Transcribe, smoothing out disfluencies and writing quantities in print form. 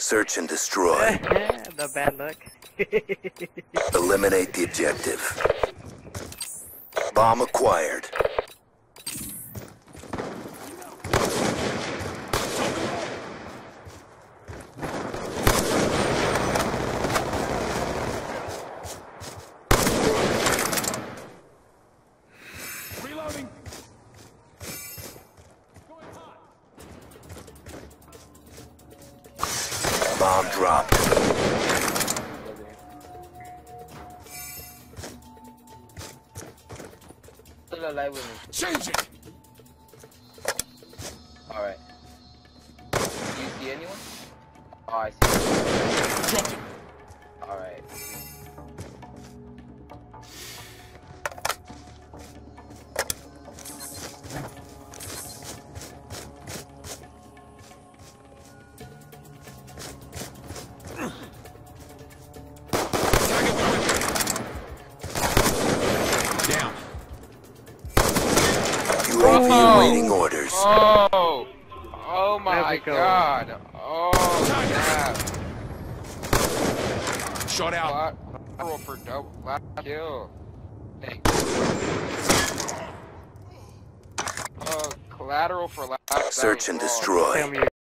Search and destroy. No bad luck. Eliminate the objective. Bomb acquired. Bomb dropped. Still alive with me. Change it! Alright. Do you see anyone? Oh, I see. Alright. Oh! Oh my god! Oh crap! Shot out! Lateral for double kill! Collateral for lateral. Search and destroy.